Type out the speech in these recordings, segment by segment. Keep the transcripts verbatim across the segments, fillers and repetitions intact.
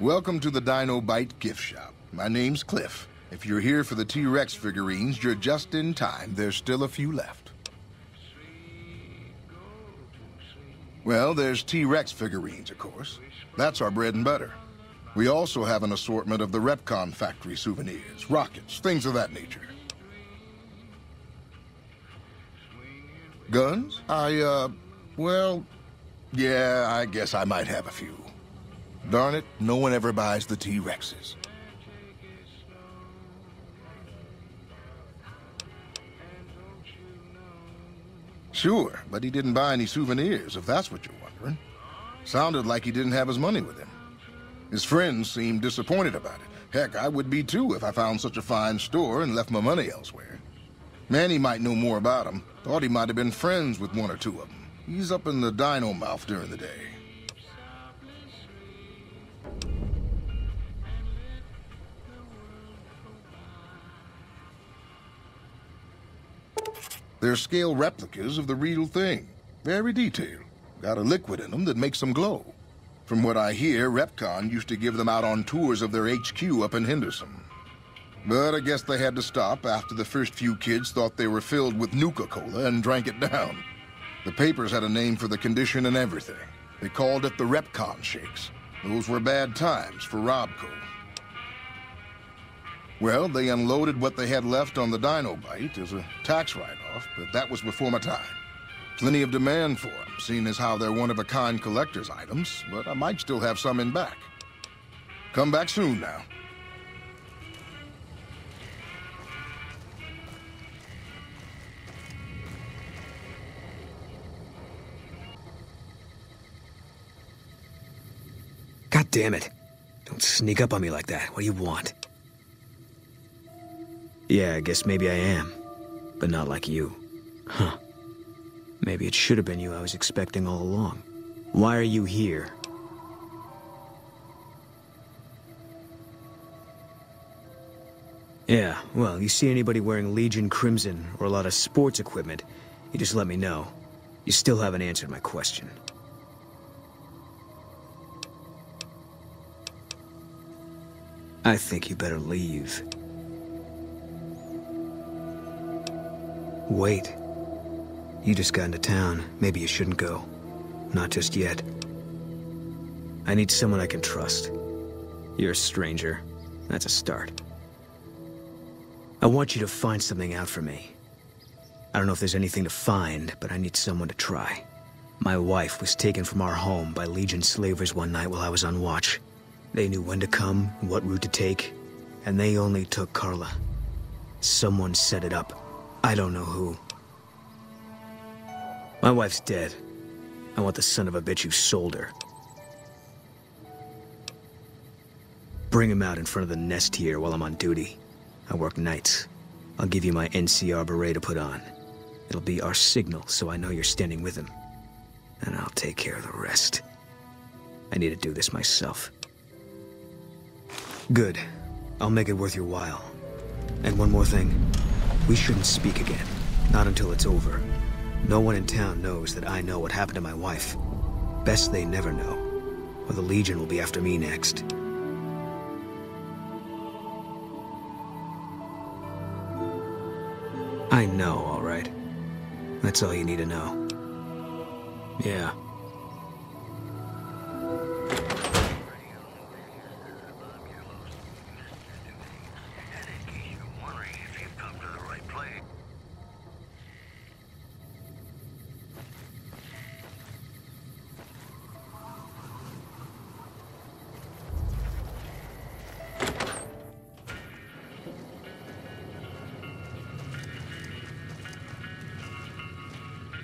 Welcome to the Dino Bite gift shop. My name's Cliff. If you're here for the T-Rex figurines, you're just in time. There's still a few left. Well, there's T-Rex figurines, of course. That's our bread and butter. We also have an assortment of the Repcon factory souvenirs, rockets, things of that nature. Guns? I, uh, well, yeah, I guess I might have a few. Darn it, no one ever buys the T-Rexes. Sure, but he didn't buy any souvenirs, if that's what you're wondering. Sounded like he didn't have his money with him. His friends seemed disappointed about it. Heck, I would be too if I found such a fine store and left my money elsewhere. Manny might know more about him. Thought he might have been friends with one or two of them. He's up in the dino mouth during the day. They're scale replicas of the real thing. Very detailed. Got a liquid in them that makes them glow. From what I hear, Repcon used to give them out on tours of their H Q up in Henderson. But I guess they had to stop after the first few kids thought they were filled with Nuka-Cola and drank it down. The papers had a name for the condition and everything. They called it the Repcon Shakes. Those were bad times for Robco. Well, they unloaded what they had left on the Dino Bite as a tax write-off, but that was before my time. Plenty of demand for them, seeing as how they're one-of-a-kind collector's items, but I might still have some in back. Come back soon now. God damn it. Don't sneak up on me like that. What do you want? Yeah, I guess maybe I am, but not like you. Huh. Maybe it should have been you I was expecting all along. Why are you here? Yeah, well, you see anybody wearing Legion Crimson or a lot of sports equipment, you just let me know. You still haven't answered my question. I think you better leave. Wait. You just got into town. Maybe you shouldn't go. Not just yet. I need someone I can trust. You're a stranger. That's a start. I want you to find something out for me. I don't know if there's anything to find, but I need someone to try. My wife was taken from our home by Legion slavers one night while I was on watch. They knew when to come and what route to take, and they only took Carla. Someone set it up. I don't know who. My wife's dead. I want the son of a bitch who sold her. Bring him out in front of the nest here while I'm on duty. I work nights. I'll give you my N C R beret to put on. It'll be our signal, so I know you're standing with him. And I'll take care of the rest. I need to do this myself. Good. I'll make it worth your while. And one more thing. We shouldn't speak again. Not until it's over. No one in town knows that I know what happened to my wife. Best they never know, or the Legion will be after me next. I know, all right. That's all you need to know. Yeah.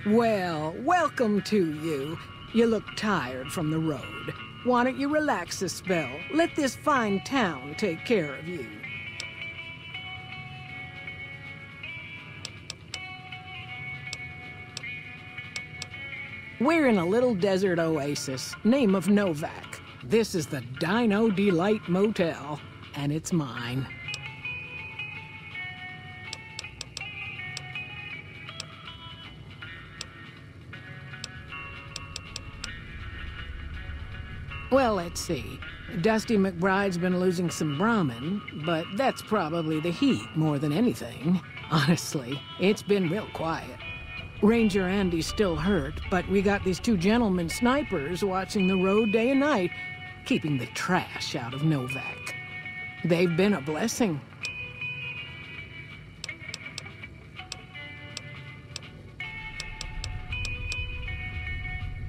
Well, welcome to you. You look tired from the road. Why don't you relax a spell? Let this fine town take care of you. We're in a little desert oasis, name of Novac. This is the Dino Delight Motel, and it's mine. Well, let's see. Dusty McBride's been losing some Brahmin, but that's probably the heat more than anything. Honestly, it's been real quiet. Ranger Andy's still hurt, but we got these two gentlemen snipers watching the road day and night, keeping the trash out of Novac. They've been a blessing.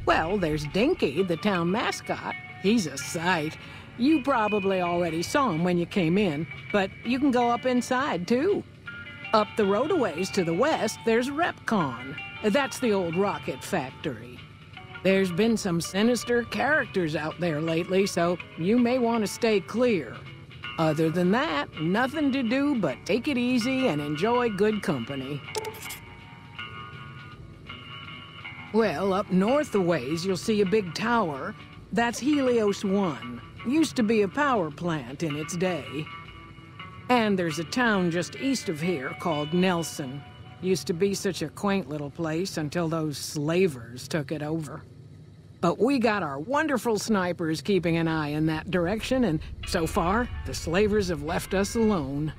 Well, there's Dinky, the town mascot. He's a sight. You probably already saw him when you came in, but you can go up inside, too. Up the roadaways to the west, there's Repcon. That's the old rocket factory. There's been some sinister characters out there lately, so you may want to stay clear. Other than that, nothing to do but take it easy and enjoy good company. Well, up north a ways, you'll see a big tower. That's Helios One. Used to be a power plant in its day. And there's a town just east of here called Nelson. Used to be such a quaint little place until those slavers took it over. But we got our wonderful snipers keeping an eye in that direction, and so far, the slavers have left us alone.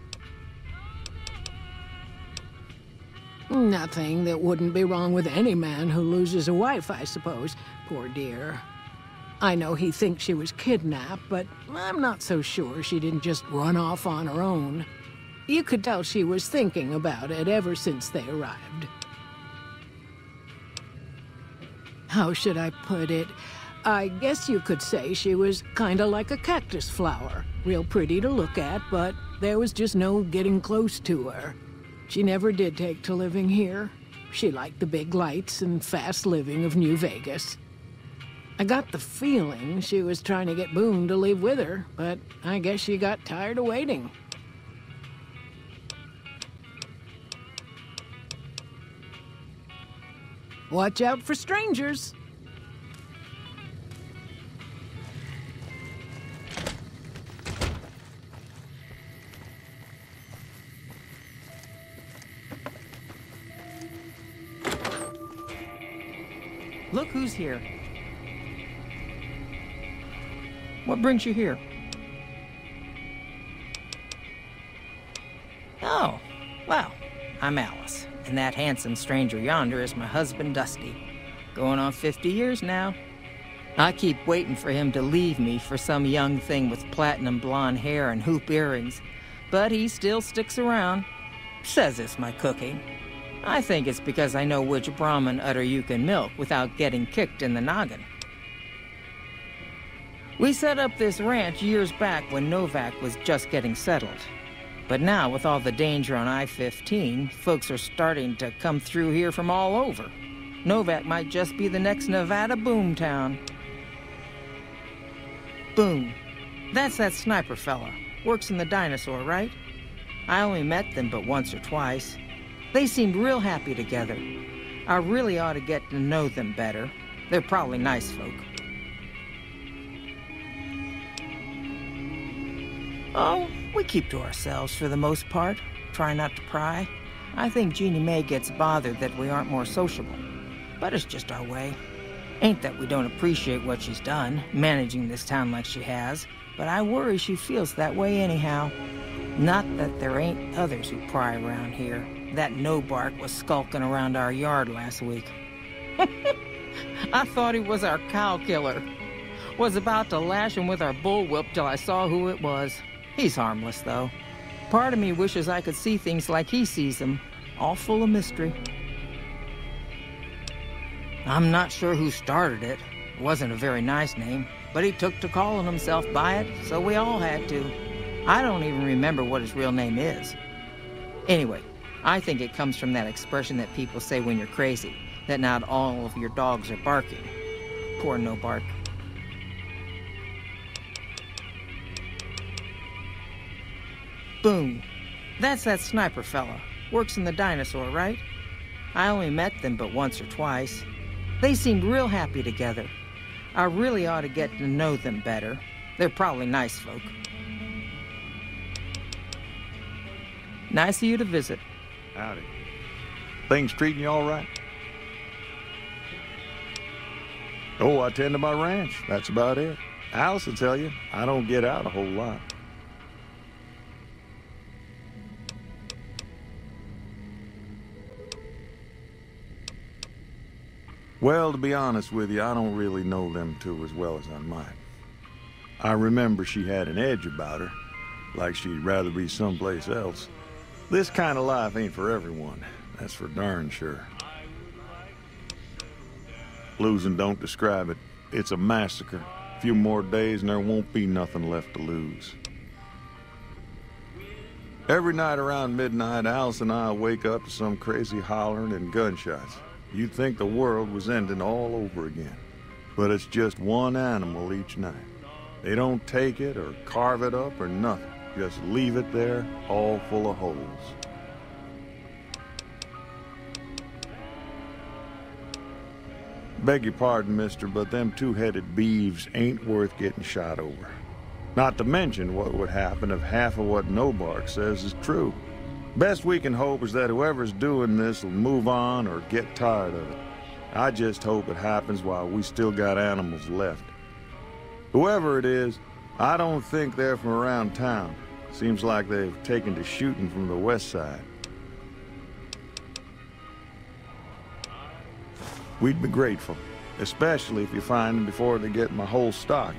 Nothing that wouldn't be wrong with any man who loses a wife, I suppose. Poor dear. I know he thinks she was kidnapped, but I'm not so sure she didn't just run off on her own. You could tell she was thinking about it ever since they arrived. How should I put it? I guess you could say she was kind of like a cactus flower. Real pretty to look at, but there was just no getting close to her. She never did take to living here. She liked the big lights and fast living of New Vegas. I got the feeling she was trying to get Boone to leave with her, but I guess she got tired of waiting. Watch out for strangers! Look who's here. What brings you here? Oh, well, I'm Alice, and that handsome stranger yonder is my husband, Dusty. Going on fifty years now. I keep waiting for him to leave me for some young thing with platinum blonde hair and hoop earrings, but he still sticks around. Says it's my cooking. I think it's because I know which Brahmin udder you can milk without getting kicked in the noggin. We set up this ranch years back when Novac was just getting settled. But now, with all the danger on I fifteen, folks are starting to come through here from all over. Novac might just be the next Nevada boomtown. Boone. That's that sniper fella. Works in the dinosaur, right? I only met them but once or twice. They seemed real happy together. I really ought to get to know them better. They're probably nice folk. Oh, we keep to ourselves for the most part. Try not to pry. I think Jeannie Mae gets bothered that we aren't more sociable. But it's just our way. Ain't that we don't appreciate what she's done, managing this town like she has, but I worry she feels that way anyhow. Not that there ain't others who pry around here. That No Bark was skulking around our yard last week. I thought he was our cow killer. Was about to lash him with our bullwhip till I saw who it was. He's harmless, though. Part of me wishes I could see things like he sees them, all full of mystery. I'm not sure who started it. It wasn't a very nice name, but he took to calling himself by it, so we all had to. I don't even remember what his real name is. Anyway, I think it comes from that expression that people say when you're crazy, that not all of your dogs are barking. Poor No Bark. Boone. That's that sniper fella. Works in the dinosaur, right? I only met them but once or twice. They seemed real happy together. I really ought to get to know them better. They're probably nice folk. Nice of you to visit. Howdy. Things treating you all right? Oh, I tend to my ranch. That's about it. Alice will tell you, I don't get out a whole lot. Well, to be honest with you, I don't really know them two as well as I might. I remember she had an edge about her, like she'd rather be someplace else. This kind of life ain't for everyone, that's for darn sure. Losing don't describe it. It's a massacre. A few more days and there won't be nothing left to lose. Every night around midnight, Alice and I wake up to some crazy hollering and gunshots. You'd think the world was ending all over again. But it's just one animal each night. They don't take it or carve it up or nothing. Just leave it there, all full of holes. Beg your pardon, mister, but them two-headed beeves ain't worth getting shot over. Not to mention what would happen if half of what No Bark says is true. Best we can hope is that whoever's doing this will move on or get tired of it. I just hope it happens while we still got animals left. Whoever it is, I don't think they're from around town. Seems like they've taken to shooting from the west side. We'd be grateful, especially if you find them before they get my whole stock.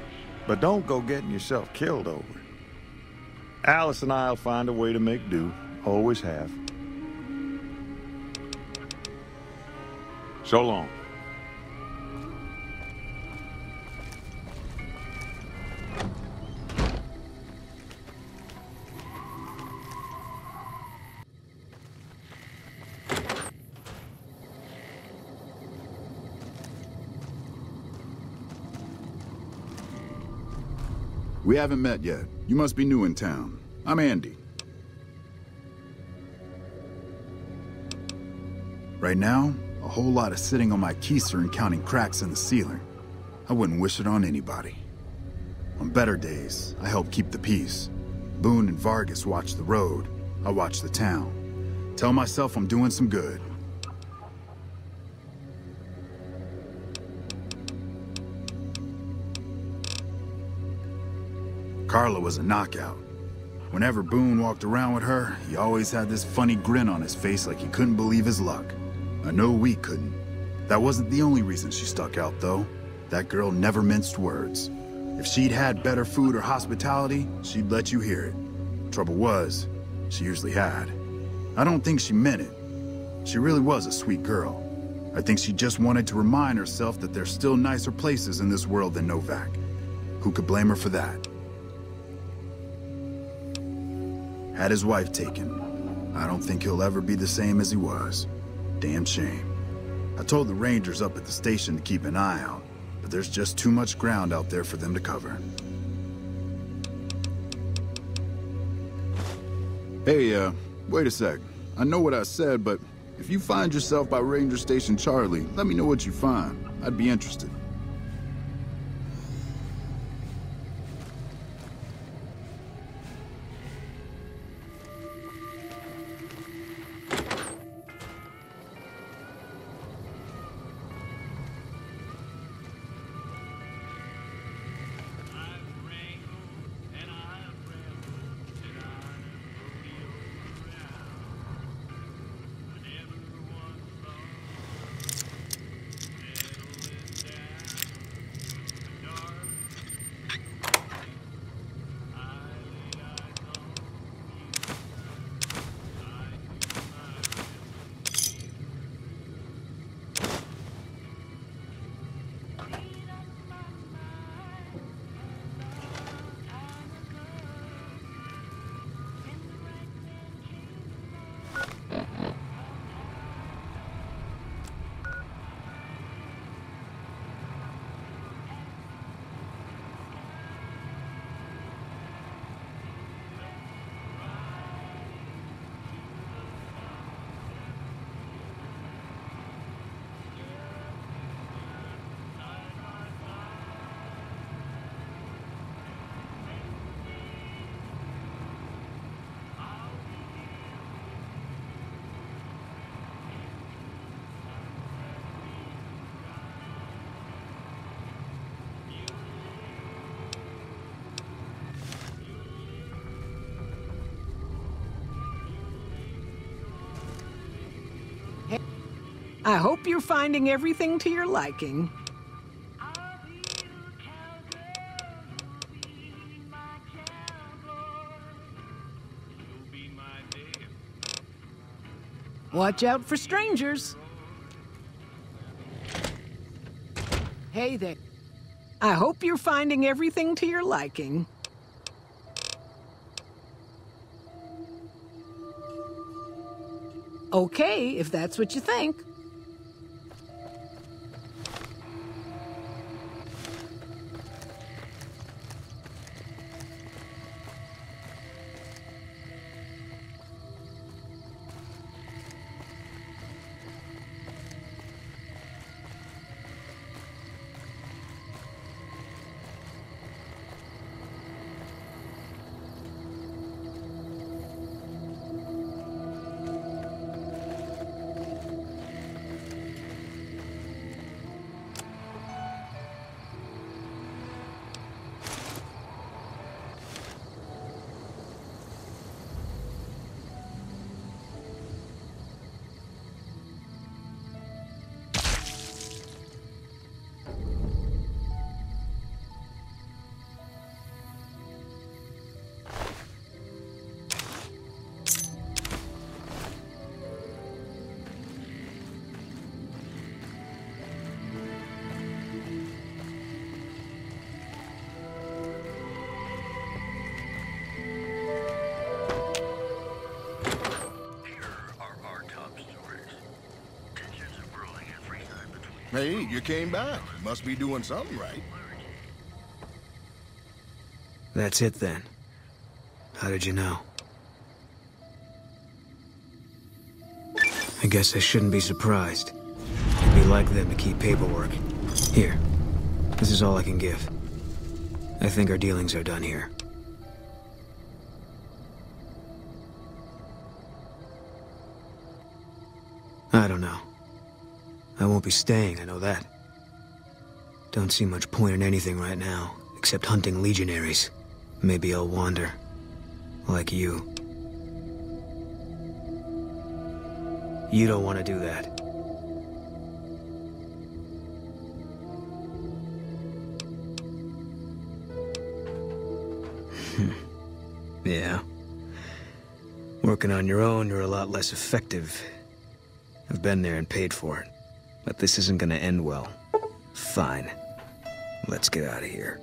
But don't go getting yourself killed over it. Alice and I'll find a way to make do, always have. So long. We haven't met yet. You must be new in town. I'm Andy. Right now, a whole lot of sitting on my keister and counting cracks in the ceiling. I wouldn't wish it on anybody. On better days, I help keep the peace. Boone and Vargas watch the road. I watch the town. Tell myself I'm doing some good. Carla was a knockout. Whenever Boone walked around with her, he always had this funny grin on his face like he couldn't believe his luck. I know we couldn't. That wasn't the only reason she stuck out, though. That girl never minced words. If she'd had better food or hospitality, she'd let you hear it. Trouble was, she usually had. I don't think she meant it. She really was a sweet girl. I think she just wanted to remind herself that there's still nicer places in this world than Novac. Who could blame her for that? Had his wife taken. I don't think he'll ever be the same as he was. Damn shame. I told the Rangers up at the station to keep an eye out, but there's just too much ground out there for them to cover. Hey, uh, wait a sec. I know what I said, but if you find yourself by Ranger Station Charlie, let me know what you find. I'd be interested. I hope you're finding everything to your liking. Watch out for strangers. Hey there. I hope you're finding everything to your liking. Okay, if that's what you think. Hey, you came back. Must be doing something right. That's it then. How did you know? I guess I shouldn't be surprised. It'd be like them to keep paperwork. Here. This is all I can give. I think our dealings are done here. I don't know. I won't be staying, I know that. Don't see much point in anything right now, except hunting legionaries. Maybe I'll wander. Like you. You don't want to do that. Yeah. Working on your own, you're a lot less effective. I've been there and paid for it. But this isn't gonna end well. Fine. Let's get out of here.